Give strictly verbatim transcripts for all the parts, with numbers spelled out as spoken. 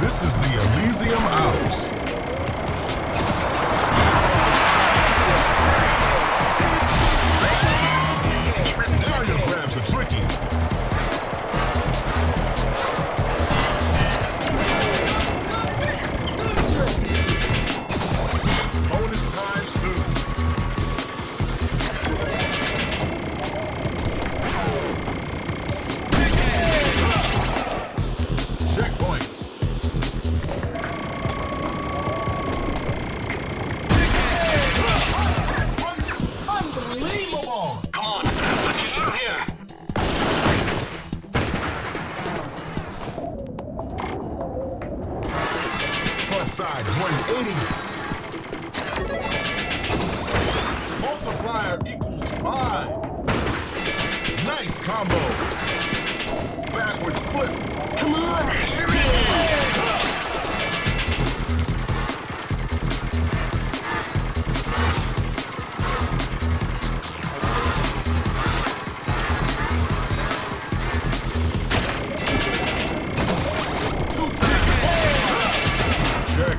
This is the Elysium Alps. Aerial grabs are tricky. Bonus times two. Checkpoint. Side one eighty. Multiplier equals five. Nice combo. Backward flip. Come on, here it is. Two times. Check.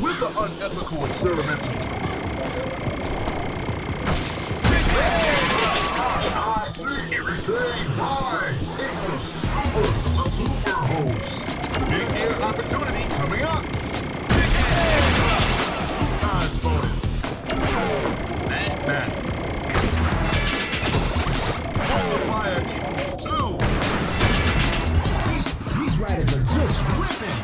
With the unethical experimental. Equals super super host. Big ear opportunity coming up. Two times bonus. That that. Multiplier equals two. These riders are just ripping.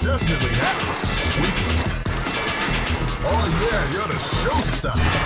Definitely happens. Oh yeah, you're the showstopper.